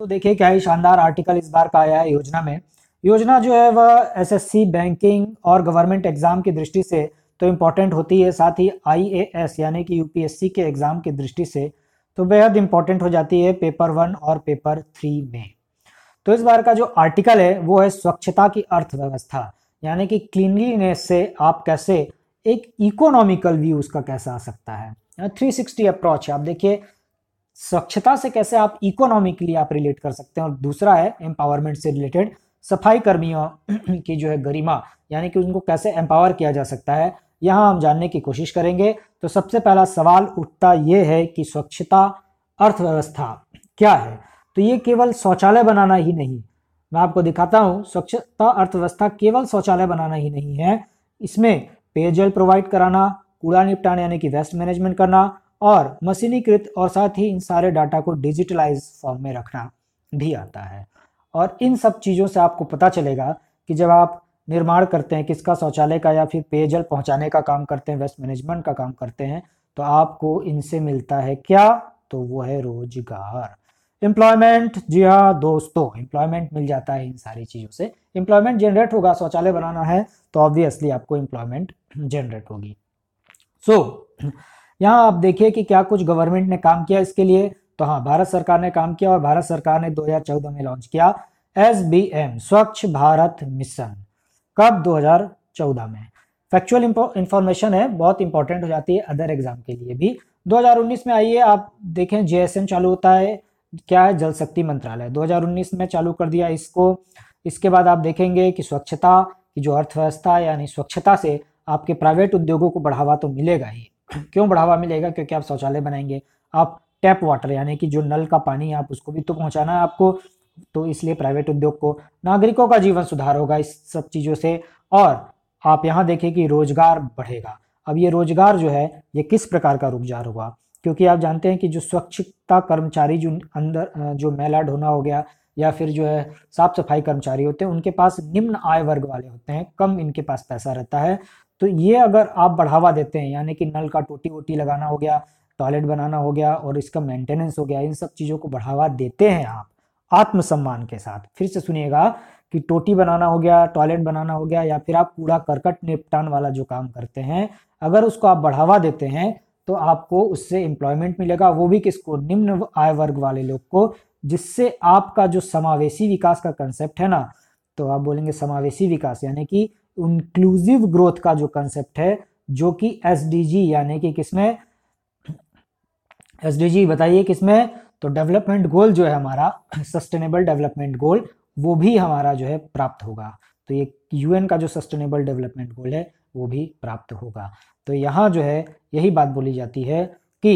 तो देखिए क्या ही शानदार आर्टिकल इस बार का आया है योजना में। योजना जो है वह एसएससी, बैंकिंग और गवर्नमेंट एग्जाम की दृष्टि से तो इम्पोर्टेंट होती है, साथ ही आईएएस यानी कि यूपीएससी के एग्जाम की दृष्टि से तो बेहद इम्पोर्टेंट हो जाती है पेपर 1 और पेपर 3 में। तो इस बार का जो आर्टिकल है वो है स्वच्छता की अर्थव्यवस्था, यानी कि क्लिनलीनेस से आप कैसे एक इकोनॉमिकल व्यू उसका कैसा आ सकता है। 360 अप्रोच है। आप देखिए स्वच्छता से कैसे आप इकोनॉमिकली आप रिलेट कर सकते हैं। और दूसरा है एम्पावरमेंट से रिलेटेड, सफाई कर्मियों की जो है गरिमा यानी कि उनको कैसे एम्पावर किया जा सकता है, यहाँ हम जानने की कोशिश करेंगे। तो सबसे पहला सवाल उठता ये है कि स्वच्छता अर्थव्यवस्था क्या है। तो ये केवल शौचालय बनाना ही नहीं, मैं आपको दिखाता हूँ, स्वच्छता अर्थव्यवस्था केवल शौचालय बनाना ही नहीं है। इसमें पेयजल प्रोवाइड कराना, कूड़ा निपटान यानी कि वेस्ट मैनेजमेंट करना और मशीनीकृत और साथ ही इन सारे डाटा को डिजिटलाइज फॉर्म में रखना भी आता है। और इन सब चीज़ों से आपको पता चलेगा कि जब आप निर्माण करते हैं किसका, शौचालय का या फिर पेयजल पहुंचाने का काम करते हैं, वेस्ट मैनेजमेंट का काम करते हैं, तो आपको इनसे मिलता है क्या, तो वो है रोजगार, एम्प्लॉयमेंट। जी हाँ दोस्तों, एम्प्लॉयमेंट मिल जाता है इन सारी चीज़ों से। एम्प्लॉयमेंट जनरेट होगा, शौचालय बनाना है तो ऑब्वियसली आपको एम्प्लॉयमेंट जनरेट होगी। सो यहाँ आप देखिए कि क्या कुछ गवर्नमेंट ने काम किया इसके लिए। तो हाँ, भारत सरकार ने काम किया और भारत सरकार ने 2014 में लॉन्च किया SBM स्वच्छ भारत मिशन। कब? 2014 में। फैक्चुअल इंफॉर्मेशन है, बहुत इंपॉर्टेंट हो जाती है अदर एग्जाम के लिए भी। 2019 में आइए आप देखें, JSM चालू होता है, क्या है, जल शक्ति मंत्रालय 2019 में चालू कर दिया इसको। इसके बाद आप देखेंगे कि स्वच्छता की जो अर्थव्यवस्था यानी स्वच्छता से आपके प्राइवेट उद्योगों को बढ़ावा तो मिलेगा ही। क्यों बढ़ावा मिलेगा? क्योंकि आप शौचालय बनाएंगे, आप टैप वाटर यानी कि जो नल का पानी आप उसको भी तो पहुंचाना है आपको, तो इसलिए प्राइवेट उद्योग को, नागरिकों का जीवन सुधार होगा इस सब चीज़ों से। और आप यहाँ देखें कि रोजगार बढ़ेगा। अब ये रोजगार जो है ये किस प्रकार का रोजगार होगा, क्योंकि आप जानते हैं कि जो स्वच्छता कर्मचारी जो अंदर जो मैला ढोना हो गया या फिर जो है साफ सफाई कर्मचारी होते हैं, उनके पास निम्न आय वर्ग वाले होते हैं, कम इनके पास पैसा रहता है। तो ये अगर आप बढ़ावा देते हैं यानी कि नल का टोटी वोटी लगाना हो गया, टॉयलेट बनाना हो गया और इसका मेंटेनेंस हो गया, इन सब चीज़ों को बढ़ावा देते हैं आप आत्मसम्मान के साथ। फिर से सुनिएगा कि टोटी बनाना हो गया, टॉयलेट बनाना हो गया या फिर आप कूड़ा करकट निपटान वाला जो काम करते हैं, अगर उसको आप बढ़ावा देते हैं तो आपको उससे एम्प्लॉयमेंट मिलेगा, वो भी किसको, निम्न आय वर्ग वाले लोग को, जिससे आपका जो समावेशी विकास का कंसेप्ट है ना, तो आप बोलेंगे समावेशी विकास यानी कि इंक्लूसिव ग्रोथ का जो कंसेप्ट है, जो कि SDG यानी कि किसमें, SDG बताइए किसमें, तो डेवलपमेंट गोल जो है हमारा सस्टेनेबल डेवलपमेंट गोल, वो भी हमारा जो है प्राप्त होगा। तो ये यूएन का जो सस्टेनेबल डेवलपमेंट गोल है वो भी प्राप्त होगा। तो यहाँ जो है यही बात बोली जाती है कि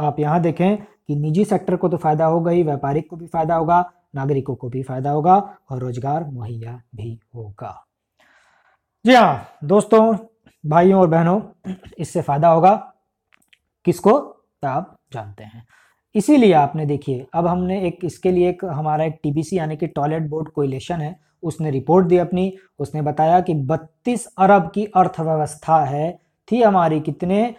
आप यहाँ देखें कि निजी सेक्टर को तो फायदा होगा ही, व्यापारिक को भी फायदा होगा, नागरिकों को भी फायदा होगा और रोजगार मुहैया भी होगा। जी हाँ दोस्तों, भाइयों और बहनों, इससे फायदा होगा किसको, आप जानते हैं। इसीलिए आपने देखिए, अब हमने एक इसके लिए एक हमारा एक TBC यानी कि टॉयलेट बोर्ड कोलिशन है, उसने रिपोर्ट दी अपनी। उसने बताया कि 32 अरब की अर्थव्यवस्था है थी हमारी, कितने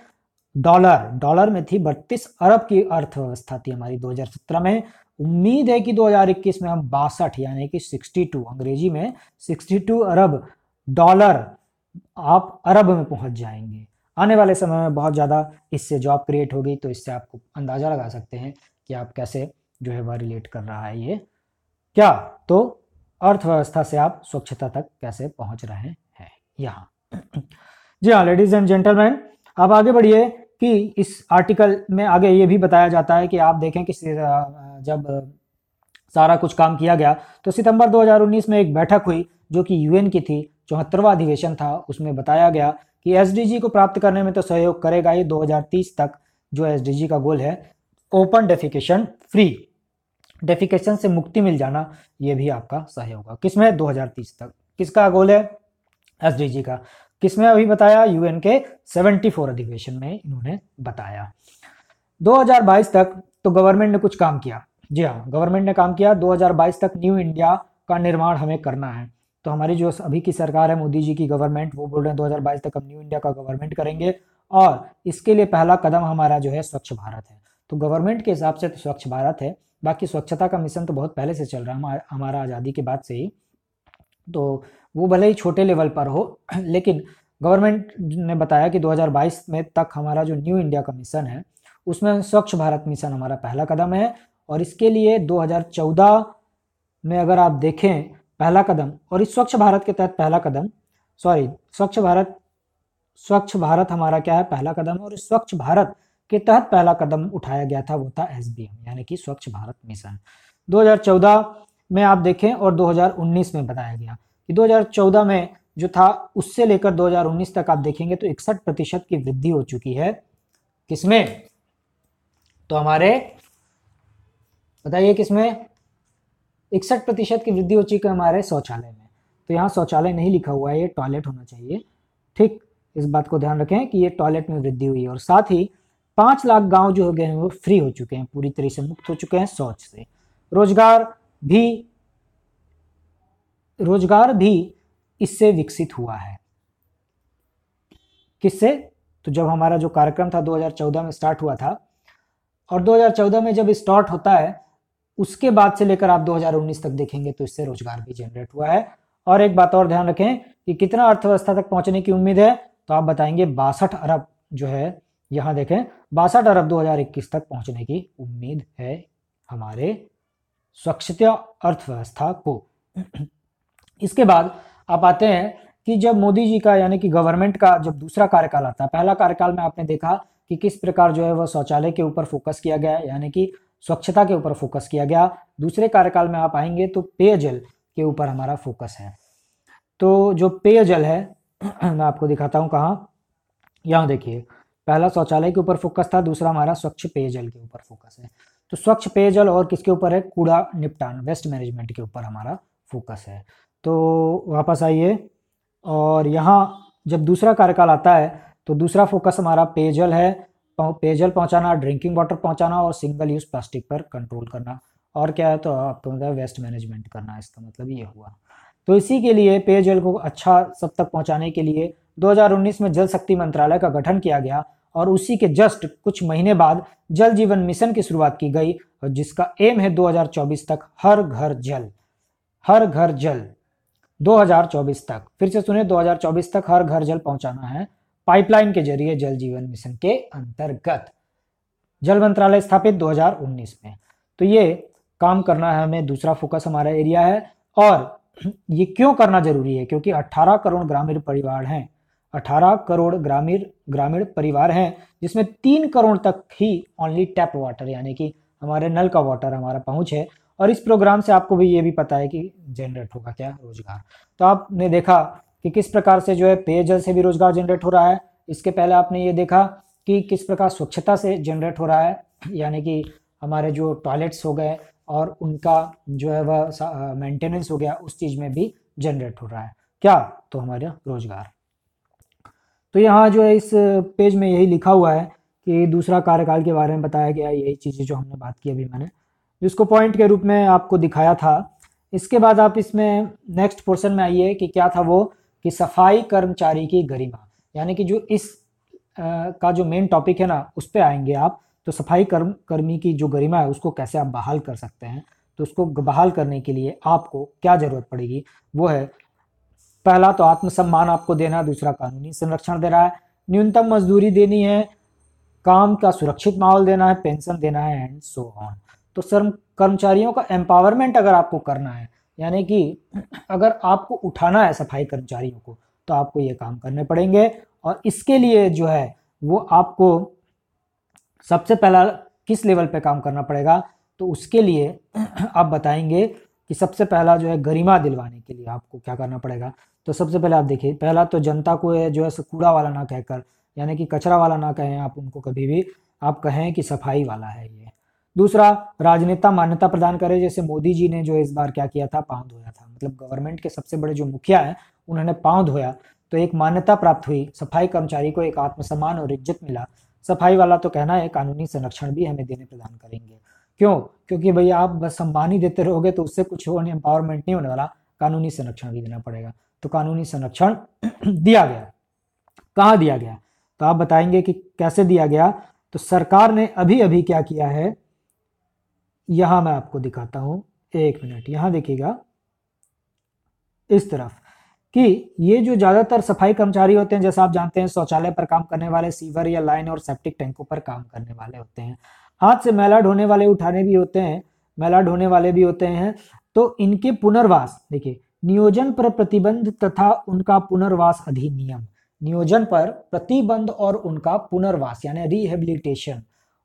डॉलर में थी, 32 अरब की अर्थव्यवस्था थी हमारी 2017 में। उम्मीद है कि 2021 में हम 62 यानी कि 62 अंग्रेजी में 62 अरब डॉलर आप अरब में पहुंच जाएंगे। आने वाले समय में बहुत ज़्यादा इससे जॉब क्रिएट होगी। तो इससे आपको अंदाज़ा लगा सकते हैं कि आप कैसे जो है वह रिलेट कर रहा है ये क्या, तो अर्थव्यवस्था से आप स्वच्छता तक कैसे पहुंच रहे हैं यहाँ। जी हाँ लेडीज एंड जेंटलमैन, आप आगे बढ़िए कि इस आर्टिकल में आगे ये भी बताया जाता है कि आप देखें कि जब सारा कुछ काम किया गया तो सितंबर 2019 में एक बैठक हुई जो कि यूएन की थी, 74वां अधिवेशन था। उसमें बताया गया कि SDG को प्राप्त करने में तो सहयोग करेगा ही। 2030 तक जो SDG का गोल है, ओपन डेफिकेशन फ्री, डेफिकेशन से मुक्ति मिल जाना, ये भी आपका सहयोग होगा। किसमें? 2030 तक। किसका गोल है? SDG का। किसमें? अभी बताया यूएन के 74 अधिवेशन में इन्होंने बताया। 2022 तक तो गवर्नमेंट ने कुछ काम किया। जी हाँ, गवर्नमेंट ने काम किया। 2022 तक न्यू इंडिया का निर्माण हमें करना है। तो हमारी जो अभी की सरकार है, मोदी जी की गवर्नमेंट, वो बोल रहे हैं 2022 तक हम न्यू इंडिया का गवर्नमेंट करेंगे और इसके लिए पहला कदम हमारा जो है स्वच्छ भारत है। तो गवर्नमेंट के हिसाब से तो स्वच्छ भारत है, बाकी स्वच्छता का मिशन तो बहुत पहले से चल रहा है हमारा आज़ादी के बाद से ही, तो वो भले ही छोटे लेवल पर हो, लेकिन गवर्नमेंट ने बताया कि 2022 में तक हमारा जो न्यू इंडिया का मिशन है उसमें स्वच्छ भारत मिशन हमारा पहला कदम है। और इसके लिए 2014 में अगर आप देखें पहला कदम, और इस स्वच्छ भारत के तहत पहला कदम, सॉरी स्वच्छ भारत हमारा क्या है पहला कदम, और इस स्वच्छ भारत के तहत पहला कदम उठाया गया था वो था SBM यानी कि स्वच्छ भारत मिशन। 2014 में आप देखें और 2019 में बताया गया कि 2014 में जो था उससे लेकर 2019 तक आप देखेंगे तो 61% की वृद्धि हो चुकी है। किसमें? तो हमारे बताइए किसमें 61% की वृद्धि हो चुकी है? हमारे शौचालय में। तो यहाँ शौचालय नहीं लिखा हुआ है, ये टॉयलेट होना चाहिए, ठीक, इस बात को ध्यान रखें कि ये टॉयलेट में वृद्धि हुई है। और साथ ही 5 लाख गांव जो हो गए हैं वो फ्री हो चुके हैं, पूरी तरह से मुक्त हो चुके हैं शौच से। रोजगार भी इससे विकसित हुआ है। किससे? तो जब हमारा जो कार्यक्रम था 2014 में स्टार्ट हुआ था, और 2014 में जब स्टार्ट होता है उसके बाद से लेकर आप 2019 तक देखेंगे तो इससे रोजगार भी जनरेट हुआ है। और एक बात और ध्यान रखें कि कितना अर्थव्यवस्था तक पहुंचने की उम्मीद है, तो आप बताएंगे 62 अरब जो है, यहाँ देखें 62 अरब 2021 तक पहुंचने की उम्मीद है हमारे स्वच्छता अर्थव्यवस्था को। इसके बाद आप आते हैं कि जब मोदी जी का यानी कि गवर्नमेंट का जब दूसरा कार्यकाल आता है, पहला कार्यकाल में आपने देखा कि किस प्रकार जो है वह शौचालय के ऊपर फोकस किया गया, यानी कि स्वच्छता के ऊपर फोकस किया गया। दूसरे कार्यकाल में आप आएंगे तो पेयजल के ऊपर हमारा फोकस है। तो जो पेयजल है मैं आपको दिखाता हूँ कहाँ, यहाँ देखिए, पहला शौचालय के ऊपर फोकस था, दूसरा हमारा स्वच्छ पेयजल के ऊपर फोकस है। तो स्वच्छ पेयजल और किसके ऊपर है? कूड़ा निपटान, वेस्ट मैनेजमेंट के ऊपर हमारा फोकस है। तो वापस आइए, और यहाँ जब दूसरा कार्यकाल आता है तो दूसरा फोकस हमारा पेयजल है, पेयजल पहुँचाना, ड्रिंकिंग वाटर पहुँचाना, और सिंगल यूज़ प्लास्टिक पर कंट्रोल करना, और क्या है तो आपको मतलब वेस्ट मैनेजमेंट करना, इसका मतलब ये हुआ। तो इसी के लिए पेयजल को अच्छा सब तक पहुँचाने के लिए 2019 में जल शक्ति मंत्रालय का गठन किया गया, और उसी के जस्ट कुछ महीने बाद जल जीवन मिशन की शुरुआत की गई, और जिसका एम है 2024 तक हर घर जल 2024 तक, फिर से सुने 2024 तक हर घर जल पहुंचाना है पाइपलाइन के जरिए जल जीवन मिशन के अंतर्गत। जल मंत्रालय स्थापित 2019 में। तो ये काम करना है हमें, दूसरा फोकस हमारा एरिया है। और ये क्यों करना जरूरी है? क्योंकि 18 करोड़ ग्रामीण परिवार हैं, 18 करोड़ ग्रामीण परिवार हैं, जिसमें 3 करोड़ तक ही ओनली टैप वाटर यानी कि हमारे नल का वाटर हमारा पहुंच है। और इस प्रोग्राम से आपको भी ये भी पता है कि जनरेट होगा क्या? रोजगार। तो आपने देखा कि किस प्रकार से जो है पेयजल से भी रोजगार जनरेट हो रहा है। इसके पहले आपने ये देखा कि किस प्रकार स्वच्छता से जनरेट हो रहा है, यानी कि हमारे जो टॉयलेट्स हो गए और उनका जो है वह मेंटेनेंस हो गया, उस चीज़ में भी जनरेट हो रहा है क्या? तो हमारा रोजगार। तो यहाँ जो है इस पेज में यही लिखा हुआ है कि दूसरा कार्यकाल के बारे में बताया गया, यही चीज़ें जो हमने बात की अभी, मैंने जिसको पॉइंट के रूप में आपको दिखाया था। इसके बाद आप इसमें नेक्स्ट पोर्शन में आइए कि क्या था वो, कि सफाई कर्मचारी की गरिमा, यानी कि जो इस का जो मेन टॉपिक है ना, उस पर आएंगे आप। तो सफाई कर्मी की जो गरिमा है उसको कैसे आप बहाल कर सकते हैं, तो उसको बहाल करने के लिए आपको क्या ज़रूरत पड़ेगी, वो है पहला तो आत्मसम्मान आपको देना, दूसरा कानूनी संरक्षण देना है, न्यूनतम मजदूरी देनी है, काम का सुरक्षित माहौल देना है, पेंशन देना है, एंड सो ऑन। तो कर्मचारियों का एम्पावरमेंट अगर आपको करना है, यानी कि अगर आपको उठाना है सफाई कर्मचारियों को, तो आपको ये काम करने पड़ेंगे। और इसके लिए जो है वो आपको सबसे पहला किस लेवल पे काम करना पड़ेगा, तो उसके लिए आप बताएंगे कि सबसे पहला जो है गरिमा दिलवाने के लिए आपको क्या करना पड़ेगा। तो सबसे पहले आप देखिए, पहला तो जनता को जो है कूड़ा वाला ना कहकर, यानी कि कचरा वाला ना कहें आप उनको, कभी भी आप कहें कि सफाई वाला है ये। दूसरा, राजनेता मान्यता प्रदान करें, जैसे मोदी जी ने जो इस बार क्या किया था, पाँव धोया था, मतलब गवर्नमेंट के सबसे बड़े जो मुखिया हैं उन्होंने पाँव धोया, तो एक मान्यता प्राप्त हुई, सफाई कर्मचारी को एक आत्मसम्मान और इज्जत मिला। सफाई वाला तो कहना है, कानूनी संरक्षण भी हमें देने प्रदान करेंगे। क्यों? क्योंकि भैया आप बस सम्मान ही देते रहोगे तो उससे कुछ होने, एम्पावरमेंट नहीं होने वाला, कानूनी संरक्षण भी देना पड़ेगा। तो कानूनी संरक्षण दिया गया, कहाँ दिया गया, तो आप बताएंगे कि कैसे दिया गया। तो सरकार ने अभी अभी क्या किया है, यहाँ मैं आपको दिखाता हूँ, एक मिनट, यहाँ देखिएगा इस तरफ कि ये जो ज़्यादातर सफाई कर्मचारी होते हैं, जैसा आप जानते हैं शौचालय पर काम करने वाले, सीवर या लाइन और सेप्टिक टैंकों पर काम करने वाले होते हैं, हाथ से मैला ढोने वाले भी होते हैं, तो इनके पुनर्वास, देखिए नियोजन पर प्रतिबंध तथा उनका पुनर्वास अधिनियम, नियोजन पर प्रतिबंध और उनका पुनर्वास यानी रिहेबिलिटेशन,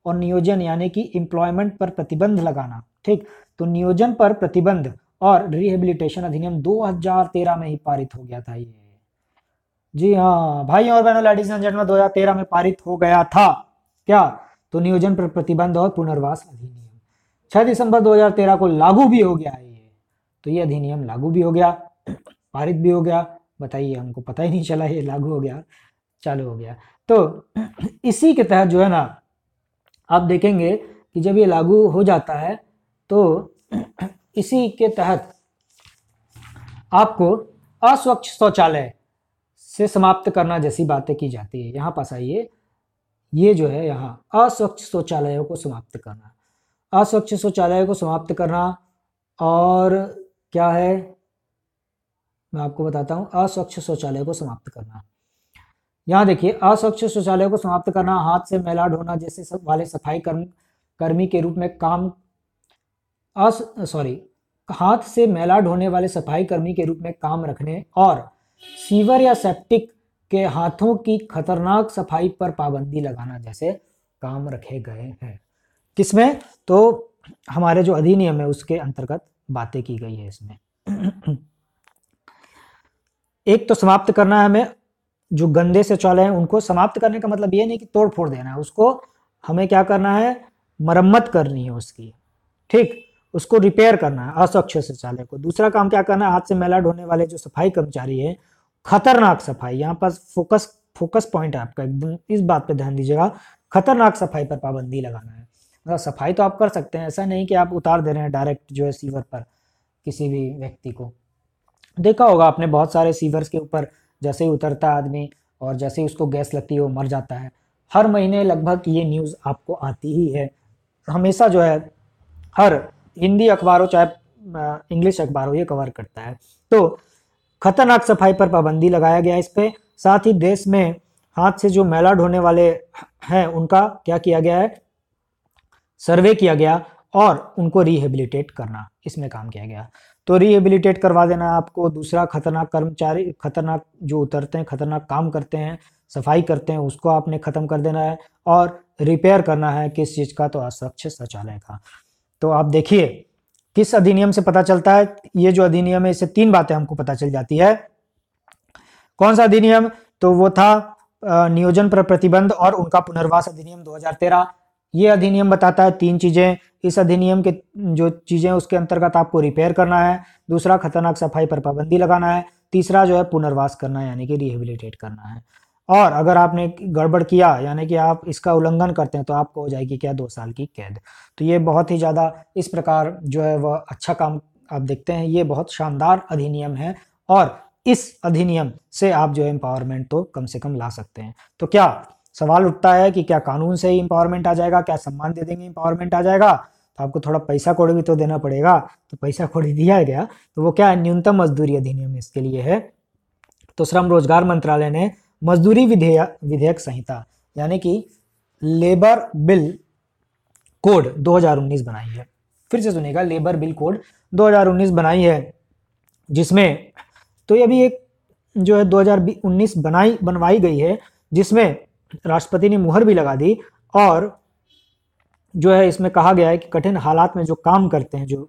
और नियोजन यानी कि एम्प्लॉयमेंट पर प्रतिबंध लगाना, ठीक। तो नियोजन पर प्रतिबंध और रिहेबिलिटेशन अधिनियम 2013 में ही पारित हो गया था ये, जी हाँ भाई और बहनों, लेडीज एंड जेंटलमैन, 2013 में पारित हो गया था क्या? तो नियोजन पर प्रतिबंध और पुनर्वास अधिनियम 6 दिसंबर 2013 को लागू भी हो गया है ये, तो ये अधिनियम लागू भी हो गया, पारित भी हो गया, बताइए हमको पता ही नहीं चला ये लागू हो गया, चालू हो गया। तो इसी के तहत जो है ना आप देखेंगे कि जब ये लागू हो जाता है तो इसी के तहत आपको अस्वच्छ शौचालय से समाप्त करना जैसी बातें की जाती है। यहाँ पास आइए, ये जो है यहाँ अस्वच्छ शौचालयों को समाप्त करना, अस्वच्छ शौचालयों को समाप्त करना, और क्या है मैं आपको बताता हूँ, अस्वच्छ शौचालयों को समाप्त करना। यहाँ देखिए, अस्वच्छ शौचालयों को समाप्त करना, हाथ से मैला ढोना जैसे सब वाले सफाई कर्मी के रूप में काम हाथ से मैला ढोने वाले सफाई कर्मी के रूप में काम रखने और सीवर या सेप्टिक के हाथों की खतरनाक सफाई पर पाबंदी लगाना जैसे काम रखे गए हैं। किसमें? तो हमारे जो अधिनियम है उसके अंतर्गत बातें की गई है इसमें। एक तो समाप्त करना है हमें, जो गंदे शौचालय हैं उनको समाप्त करने का मतलब ये नहीं कि तोड़ फोड़ देना है, उसको हमें क्या करना है, मरम्मत करनी है उसकी, ठीक, उसको रिपेयर करना है अस्वच्छ शौचालय को। दूसरा काम क्या करना है, हाथ से मैला ढोने वाले जो सफाई कर्मचारी है, खतरनाक सफाई, यहाँ पर फोकस पॉइंट है आपका, एकदम इस बात पे ध्यान दीजिएगा, खतरनाक सफाई पर पाबंदी लगाना है। मतलब सफाई तो आप कर सकते हैं, ऐसा नहीं कि आप उतार दे रहे हैं डायरेक्ट जो है सीवर पर किसी भी व्यक्ति को। देखा होगा आपने बहुत सारे सीवर्स के ऊपर, जैसे ही उतरता आदमी और जैसे ही उसको गैस लगती है वो मर जाता है। हर महीने लगभग ये न्यूज़ आपको आती ही है, हमेशा जो है हर हिंदी अखबारों चाहे इंग्लिश अखबारों ये कवर करता है। तो खतरनाक सफाई पर पाबंदी लगाया गया इस पर। साथ ही देश में हाथ से जो मैला ढोने वाले हैं उनका क्या किया गया है, सर्वे किया गया और उनको रिहेबिलिटेट करना, इसमें काम किया गया। तो रिहेबिलिटेट करवा देना आपको। दूसरा, खतरनाक कर्मचारी, खतरनाक जो उतरते हैं, खतरनाक काम करते हैं, सफाई करते हैं, उसको आपने ख़त्म कर देना है। और रिपेयर करना है किस चीज़ का, तो अस्वच्छ शौचालय का। तो आप देखिए किस अधिनियम से पता चलता है, ये जो अधिनियम है इससे तीन बातें हमको पता चल जाती है। कौन सा अधिनियम? तो वो था नियोजन पर प्रतिबंध और उनका पुनर्वास अधिनियम 2013। ये अधिनियम बताता है तीन चीजें। इस अधिनियम के जो चीजें उसके अंतर्गत आपको रिपेयर करना है, दूसरा खतरनाक सफाई पर पाबंदी लगाना है, तीसरा जो है पुनर्वास करना है यानी कि रिहेबिलिटेट करना है। और अगर आपने गड़बड़ किया यानी कि आप इसका उल्लंघन करते हैं तो आपको हो जाएगी क्या, 2 साल की कैद। तो ये बहुत ही ज़्यादा इस प्रकार जो है वह अच्छा काम आप देखते हैं, ये बहुत शानदार अधिनियम है और इस अधिनियम से आप जो है एम्पावरमेंट तो कम से कम ला सकते हैं। तो क्या सवाल उठता है कि क्या कानून से ही एम्पावरमेंट आ जाएगा, क्या सम्मान दे देंगे एम्पावरमेंट आ जाएगा? तो आपको थोड़ा पैसा कौड़ी भी तो देना पड़ेगा। तो पैसा कौड़ी दिया गया, तो वो क्या है, न्यूनतम मजदूरी अधिनियम इसके लिए है। तो श्रम रोजगार मंत्रालय ने मजदूरी विधेयक संहिता यानी कि लेबर बिल कोड 2019 बनाई है। फिर से सुनेगा, लेबर बिल कोड 2019 बनाई है, जिसमें तो ये भी एक जो है 2019 बनवाई गई है, जिसमें राष्ट्रपति ने मुहर भी लगा दी। और जो है इसमें कहा गया है कि कठिन हालात में जो काम करते हैं जो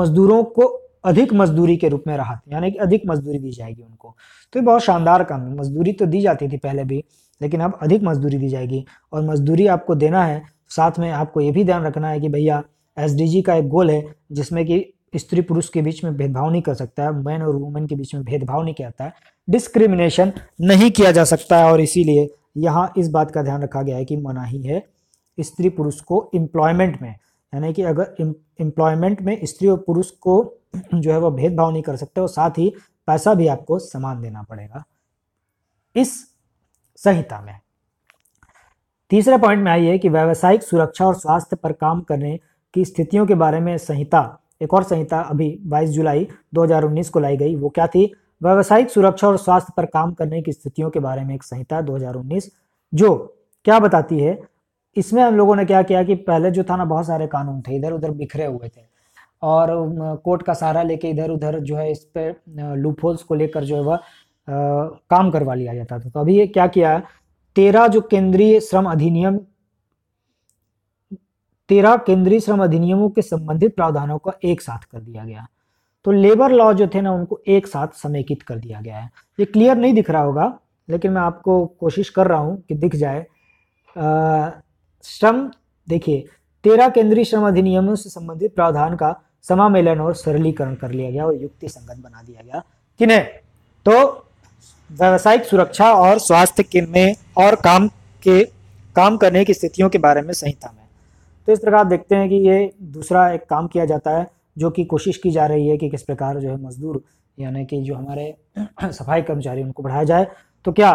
मजदूरों को अधिक मजदूरी के रूप में राहत यानी कि अधिक मजदूरी दी जाएगी उनको। तो ये बहुत शानदार काम है। मजदूरी तो दी जाती थी पहले भी, लेकिन अब अधिक मजदूरी दी जाएगी। और मजदूरी आपको देना है, साथ में आपको ये भी ध्यान रखना है कि भैया SDG का एक गोल है जिसमें कि स्त्री पुरुष के बीच में भेदभाव नहीं कर सकता है, मैन और वुमेन के बीच में भेदभाव नहीं किया जाता है, डिस्क्रिमिनेशन नहीं किया जा सकता है। और इसीलिए यहाँ इस बात का ध्यान रखा गया है कि मनाही है स्त्री पुरुष को एम्प्लॉयमेंट में, यानी कि अगर एम्प्लॉयमेंट में स्त्री और पुरुष को जो है वो भेदभाव नहीं कर सकते, और साथ ही पैसा भी आपको समान देना पड़ेगा इस संहिता में। तीसरे पॉइंट में आई है कि व्यावसायिक सुरक्षा और स्वास्थ्य पर काम करने की स्थितियों के बारे में संहिता, एक और संहिता अभी 22 जुलाई 2019 को लाई गई। वो क्या थी? व्यावसायिक सुरक्षा और स्वास्थ्य पर काम करने की स्थितियों के बारे में एक संहिता 2019, जो क्या बताती है, इसमें हम लोगों ने क्या किया कि पहले जो था ना बहुत सारे कानून थे इधर उधर बिखरे हुए थे और कोर्ट का सहारा लेके इधर उधर जो है इस पर लूपहोल्स को लेकर जो है वह काम करवा लिया जाता था। तो अभी ये क्या किया, 13 जो केंद्रीय श्रम अधिनियम, 13 केंद्रीय श्रम अधिनियमों के संबंधित प्रावधानों को एक साथ कर दिया गया। तो लेबर लॉ जो थे ना उनको एक साथ समेकित कर दिया गया है। ये क्लियर नहीं दिख रहा होगा लेकिन मैं आपको कोशिश कर रहा हूँ कि दिख जाए। श्रम, देखिए 13 केंद्रीय श्रम अधिनियमों से संबंधित प्रावधान का समामेलन और सरलीकरण कर लिया गया और युक्ति संगत बना दिया गया। किने तो व्यावसायिक सुरक्षा और स्वास्थ्य के में और काम करने की स्थितियों के बारे में संहिता में। तो इस प्रकार देखते हैं कि ये दूसरा एक काम किया जाता है जो कि कोशिश की जा रही है कि किस प्रकार जो है मजदूर यानी कि जो हमारे सफाई कर्मचारी उनको बढ़ाया जाए। तो क्या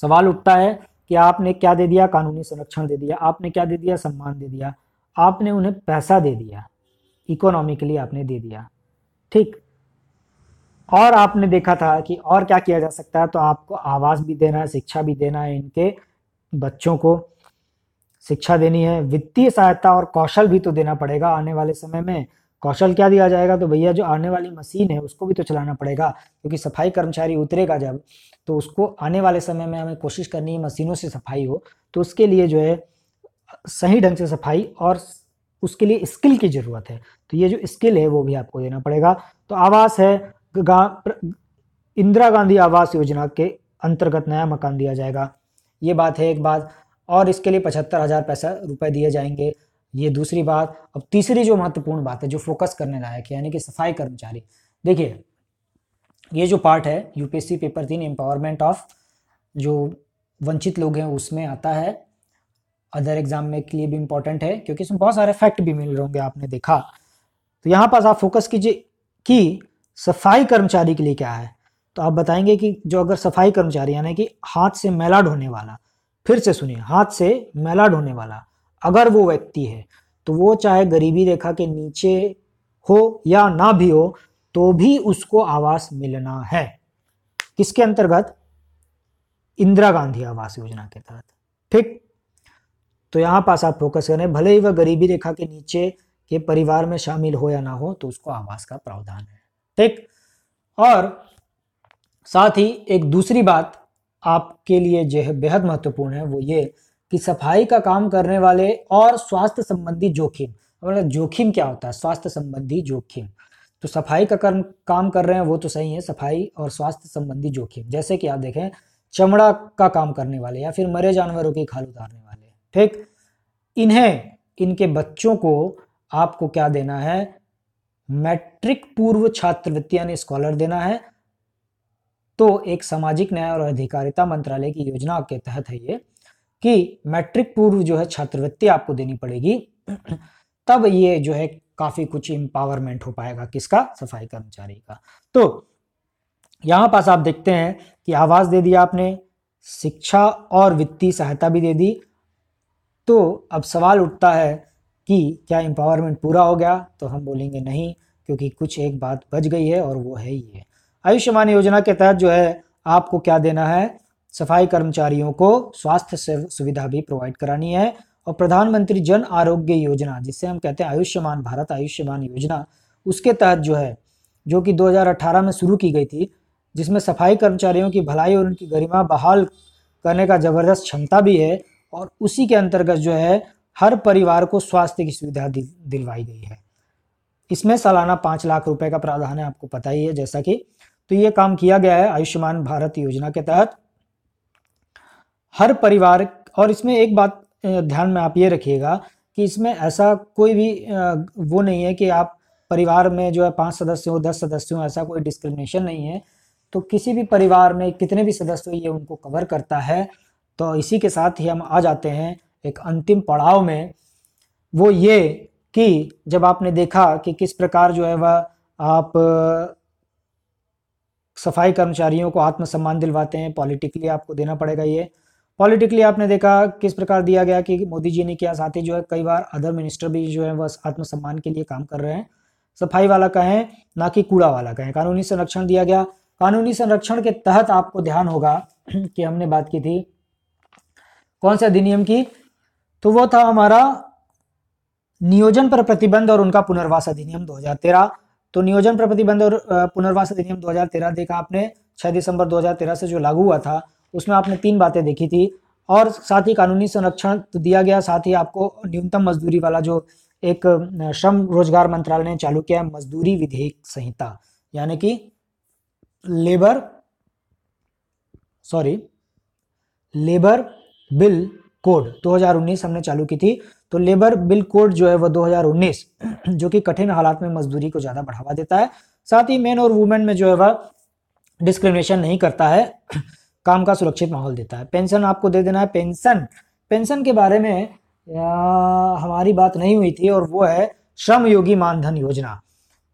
सवाल उठता है कि आपने क्या दे दिया? कानूनी संरक्षण दे दिया, आपने क्या दे दिया? सम्मान दे दिया, आपने उन्हें पैसा दे दिया, इकोनॉमिकली आपने दे दिया, ठीक। और आपने देखा था कि और क्या किया जा सकता है, तो आपको आवास भी देना है, शिक्षा भी देना है, इनके बच्चों को शिक्षा देनी है, वित्तीय सहायता और कौशल भी तो देना पड़ेगा। आने वाले समय में कौशल क्या दिया जाएगा? तो भैया जो आने वाली मशीन है उसको भी तो चलाना पड़ेगा, क्योंकि सफाई कर्मचारी उतरेगा जब तो उसको आने वाले समय में हमें कोशिश करनी है मशीनों से सफाई हो, तो उसके लिए जो है सही ढंग से सफाई और उसके लिए स्किल की ज़रूरत है, तो ये जो स्किल है वो भी आपको देना पड़ेगा। तो आवास है, इंदिरा गांधी आवास योजना के अंतर्गत नया मकान दिया जाएगा, ये बात है एक बात। और इसके लिए 75,000 रुपये दिए जाएंगे, ये दूसरी बात। अब तीसरी जो महत्वपूर्ण बात है जो फोकस करने लायक है यानी कि सफाई कर्मचारी। देखिए ये जो पार्ट है यूपीएससी पेपर 3 एम्पावरमेंट ऑफ जो वंचित लोग हैं उसमें आता है, अदर एग्जाम में के लिए भी इम्पोर्टेंट है क्योंकि इसमें बहुत सारे फैक्ट भी मिल रहे होंगे आपने देखा। तो यहाँ पास आप फोकस कीजिए कि सफाई कर्मचारी के लिए क्या है। तो आप बताएंगे कि जो अगर सफाई कर्मचारी यानी कि हाथ से मैला ढोने वाला, फिर से सुनिए, हाथ से मैला ढोने वाला अगर वो व्यक्ति है तो वो चाहे गरीबी रेखा के नीचे हो या ना भी हो तो भी उसको आवास मिलना है। किसके अंतर्गत? इंदिरा गांधी आवास योजना के तहत, ठीक। तो यहाँ पास आप फोकस करें, भले ही वह गरीबी रेखा के नीचे के परिवार में शामिल हो या ना हो तो उसको आवास का प्रावधान है, ठीक। और साथ ही एक दूसरी बात आपके लिए जो है बेहद महत्वपूर्ण है वो ये कि सफाई का काम करने वाले और स्वास्थ्य संबंधी जोखिम, मतलब जोखिम क्या होता है, स्वास्थ्य संबंधी जोखिम। तो सफाई का काम कर रहे हैं वो तो सही है, सफाई और स्वास्थ्य संबंधी जोखिम जैसे कि आप देखें चमड़ा का काम करने वाले या फिर मरे जानवरों की खाल उतारने वाले, ठीक। इन्हें, इनके बच्चों को आपको क्या देना है? मैट्रिक पूर्व छात्रवृत्ति यानी स्कॉलर देना है। तो एक सामाजिक न्याय और अधिकारिता मंत्रालय की योजना के तहत है ये कि मैट्रिक पूर्व जो है छात्रवृत्ति आपको देनी पड़ेगी, तब ये जो है काफी कुछ एम्पावरमेंट हो पाएगा। किसका? सफाई कर्मचारी का। तो यहाँ पास आप देखते हैं कि आवास दे दिया आपने, शिक्षा और वित्तीय सहायता भी दे दी। तो अब सवाल उठता है कि क्या एम्पावरमेंट पूरा हो गया? तो हम बोलेंगे नहीं, क्योंकि कुछ एक बात बच गई है और वो है ये आयुष्मान योजना के तहत जो है आपको क्या देना है, सफाई कर्मचारियों को स्वास्थ्य सुविधा भी प्रोवाइड करानी है। और प्रधानमंत्री जन आरोग्य योजना जिसे हम कहते हैं आयुष्मान भारत, आयुष्मान योजना, उसके तहत जो है, जो कि 2018 में शुरू की गई थी, जिसमें सफाई कर्मचारियों की भलाई और उनकी गरिमा बहाल करने का जबरदस्त क्षमता भी है। और उसी के अंतर्गत जो है हर परिवार को स्वास्थ्य की सुविधा दिलवाई गई है। इसमें सालाना 5 लाख रुपये का प्रावधान है, आपको पता ही है जैसा कि। तो ये काम किया गया है आयुष्मान भारत योजना के तहत हर परिवार। और इसमें एक बात ध्यान में आप ये रखिएगा कि इसमें ऐसा कोई भी वो नहीं है कि आप परिवार में जो है 5 सदस्य हो, 10 सदस्य हो, ऐसा कोई डिस्क्रिमिनेशन नहीं है। तो किसी भी परिवार में कितने भी सदस्य हो ये उनको कवर करता है। तो इसी के साथ ही हम आ जाते हैं एक अंतिम पड़ाव में, वो ये कि जब आपने देखा कि किस प्रकार जो है वह आप सफाई कर्मचारियों को आत्मसम्मान दिलवाते हैं, पॉलिटिकली आपको देना पड़ेगा ये। पॉलिटिकली आपने देखा किस प्रकार दिया गया कि मोदी जी ने किया, साथ ही जो है कई बार अदर मिनिस्टर भी जो है वह आत्मसम्मान के लिए काम कर रहे हैं। सफाई वाला कहें ना कि कूड़ा वाला कहें। कानूनी संरक्षण दिया गया, कानूनी संरक्षण के तहत आपको ध्यान होगा कि हमने बात की थी कौन से अधिनियम की, तो वो था हमारा नियोजन पर प्रतिबंध और उनका पुनर्वास अधिनियम 2013। तो नियोजन पर प्रतिबंध और पुनर्वास अधिनियम 2013 देखा आपने 6 दिसंबर 2013 से जो लागू हुआ था, उसमें आपने 3 बातें देखी थी। और साथ ही कानूनी संरक्षण तो दिया गया, साथ ही आपको न्यूनतम मजदूरी वाला जो एक श्रम रोजगार मंत्रालय ने चालू किया है मजदूरी विधेयक संहिता, यानी कि लेबर बिल कोड 2019 हमने चालू की थी। तो लेबर बिल कोड जो है वह 2019 जो कि कठिन हालात में मजदूरी को ज्यादा बढ़ावा देता है, साथ ही मेन और वुमेन में जो है वह डिस्क्रिमिनेशन नहीं करता है, काम का सुरक्षित माहौल देता है। पेंशन आपको दे देना है। पेंशन के बारे में हमारी बात नहीं हुई थी और वो है श्रम योगी मानधन योजना,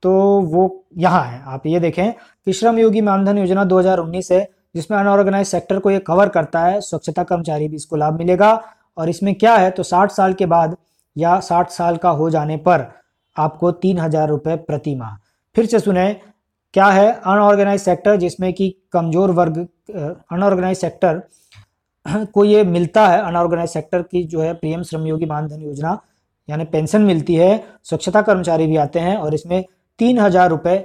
तो वो यहाँ है। आप ये देखें कि श्रम योगी मानधन योजना 2019 है जिसमें अनऑर्गेनाइज सेक्टर को ये कवर करता है, स्वच्छता कर्मचारी भी इसको लाभ मिलेगा। और इसमें क्या है तो 60 साल के बाद या 60 साल का हो जाने पर आपको 3,000 रुपये प्रति माह। फिर से सुने, क्या है अनऑर्गेनाइज सेक्टर जिसमें कि कमजोर वर्ग, अनऑर्गेनाइज सेक्टर को ये मिलता है, अनऑर्गेनाइज सेक्टर की जो है पीएम श्रमयोगी मानधन योजना यानी पेंशन मिलती है, स्वच्छता कर्मचारी भी आते हैं और इसमें 3,000 रुपये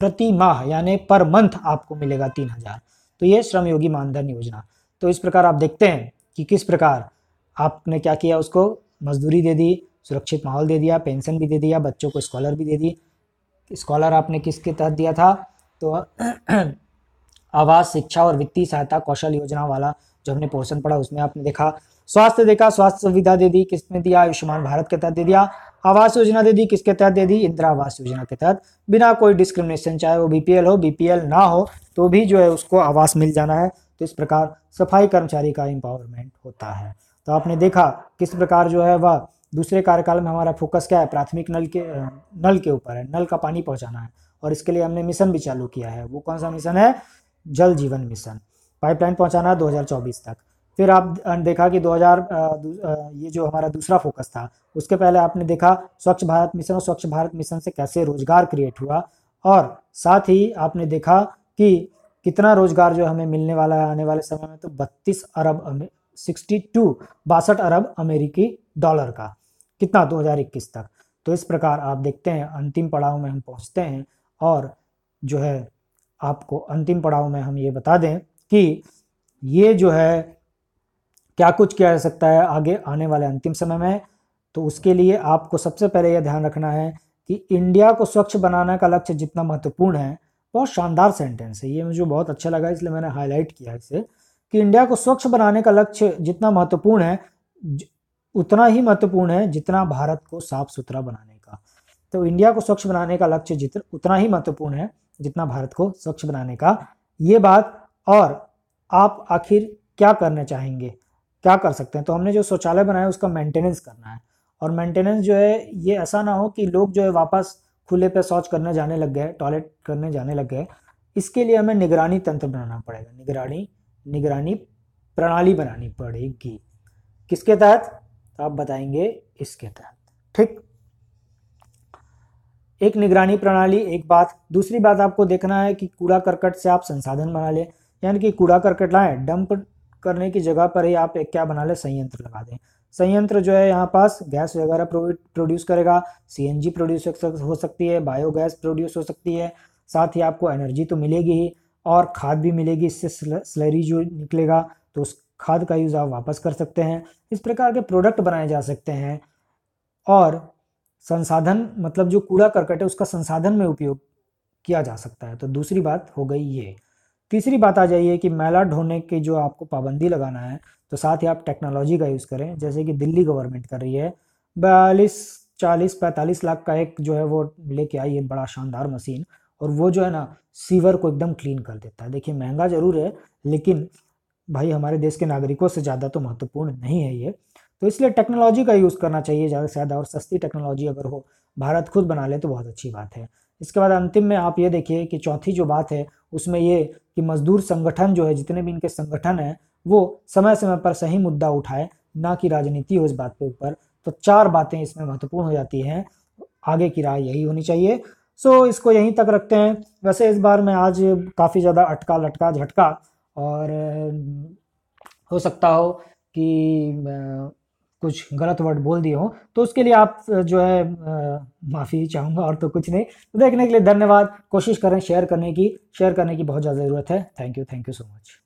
प्रति माह यानी पर मंथ आपको मिलेगा 3,000। तो ये श्रमयोगी मानधन योजना। तो इस प्रकार आप देखते हैं कि किस प्रकार आपने क्या किया, उसको मजदूरी दे दी, सुरक्षित माहौल दे दिया, पेंशन भी दे दिया, बच्चों को स्कॉलर भी दे दी। स्कॉलर आपने किसके तहत दिया था तो आवास, शिक्षा और वित्तीय सहायता कौशल योजना वाला जो हमने पोर्शन पढ़ा उसमें आपने देखा। स्वास्थ्य देखा, स्वास्थ्य सुविधा दे दी, किसमें दिया आयुष्मान भारत के तहत दे दिया। आवास योजना दे दी, किसके तहत दे दी इंदिरा आवास योजना के तहत, बिना कोई डिस्क्रिमिनेशन, चाहे वो बीपीएल हो बीपीएल ना हो तो भी जो है उसको आवास मिल जाना है। तो इस प्रकार सफाई कर्मचारी का एम्पावरमेंट होता है। तो आपने देखा किस प्रकार जो है वह दूसरे कार्यकाल में हमारा फोकस क्या है, प्राथमिक नल के ऊपर है, नल का पानी पहुँचाना है। और इसके लिए हमने मिशन भी चालू किया है, वो कौन सा मिशन है, जल जीवन मिशन, पाइपलाइन पहुँचाना है 2024 तक। फिर आप देखा कि ये जो हमारा दूसरा फोकस था, उसके पहले आपने देखा स्वच्छ भारत मिशन और स्वच्छ भारत मिशन से कैसे रोजगार क्रिएट हुआ, और साथ ही आपने देखा कि कितना रोजगार जो हमें मिलने वाला है आने वाले समय में, तो 62 अरब अमेरिकी डॉलर का, कितना 2021 तक। तो इस प्रकार आप देखते हैं अंतिम पड़ाव में हम पहुँचते हैं। और जो है आपको अंतिम पड़ाव में हम ये बता दें कि ये जो है क्या कुछ किया जा सकता है आगे आने वाले अंतिम समय में। तो उसके लिए आपको सबसे पहले यह ध्यान रखना है कि इंडिया को स्वच्छ बनाने का लक्ष्य जितना महत्वपूर्ण है, बहुत शानदार सेंटेंस है ये, मुझे बहुत अच्छा लगा इसलिए मैंने हाईलाइट किया इसे, कि इंडिया को स्वच्छ बनाने का लक्ष्य जितना महत्वपूर्ण है उतना ही महत्वपूर्ण है जितना भारत को साफ सुथरा बनाने का। तो इंडिया को स्वच्छ बनाने का लक्ष्य उतना ही महत्वपूर्ण है जितना भारत को स्वच्छ बनाने का, ये बात। और आप आखिर क्या करना चाहेंगे, क्या कर सकते हैं, तो हमने जो शौचालय बनाया उसका मेंटेनेंस करना है। और मेंटेनेंस जो है ये ऐसा ना हो कि लोग जो है वापस खुले पे शौच करने जाने लग गए, टॉयलेट करने जाने लग गए। इसके लिए हमें निगरानी तंत्र बनाना पड़ेगा, निगरानी प्रणाली बनानी पड़ेगी। किसके तहत आप बताएंगे, इसके तहत, ठीक। एक निगरानी प्रणाली, एक बात। दूसरी बात आपको देखना है कि कूड़ा करकट से आप संसाधन बना लें, यानी कि कूड़ा करकट लाए, डंप करने की जगह पर ही आप एक क्या बना ले, संयंत्र लगा दें। संयंत्र जो है यहाँ पास गैस वगैरह प्रोड्यूस करेगा, सीएनजी प्रोड्यूस हो सकती है, बायोगैस प्रोड्यूस हो सकती है, साथ ही आपको एनर्जी तो मिलेगी ही और खाद भी मिलेगी, इससे स्लरी जो निकलेगा तो उस खाद का यूज़ आप वापस कर सकते हैं। इस प्रकार के प्रोडक्ट बनाए जा सकते हैं। और संसाधन मतलब जो कूड़ा करकट है उसका संसाधन में उपयोग किया जा सकता है। तो दूसरी बात हो गई ये। तीसरी बात आ जाइए कि मैला ढोने की जो आपको पाबंदी लगाना है, तो साथ ही आप टेक्नोलॉजी का यूज़ करें, जैसे कि दिल्ली गवर्नमेंट कर रही है 45 लाख का एक जो है वो लेके आई है बड़ा शानदार मशीन, और वो जो है ना सीवर को एकदम क्लीन कर देता है। देखिए महंगा ज़रूर है लेकिन भाई हमारे देश के नागरिकों से ज़्यादा तो महत्वपूर्ण नहीं है ये, तो इसलिए टेक्नोलॉजी का यूज़ करना चाहिए ज़्यादा से ज़्यादा, और सस्ती टेक्नोलॉजी अगर हो भारत खुद बना ले तो बहुत अच्छी बात है। इसके बाद अंतिम में आप ये देखिए कि चौथी जो बात है उसमें ये कि मजदूर संगठन जो है, जितने भी इनके संगठन हैं, वो समय समय पर सही मुद्दा उठाए, ना कि राजनीति हो इस बात के ऊपर। तो चार बातें इसमें महत्वपूर्ण हो जाती हैं, आगे की राय यही होनी चाहिए। सो इसको यहीं तक रखते हैं। वैसे इस बार मैं आज काफ़ी ज़्यादा अटका लटका झटका, और हो सकता हो कि कुछ गलत वर्ड बोल दिए हों, तो उसके लिए आप जो है माफ़ी चाहूँगा, और तो कुछ नहीं। तो देखने के लिए धन्यवाद। कोशिश करें शेयर करने की बहुत ज़्यादा ज़रूरत है। Thank you so much.